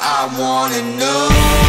I wanna know.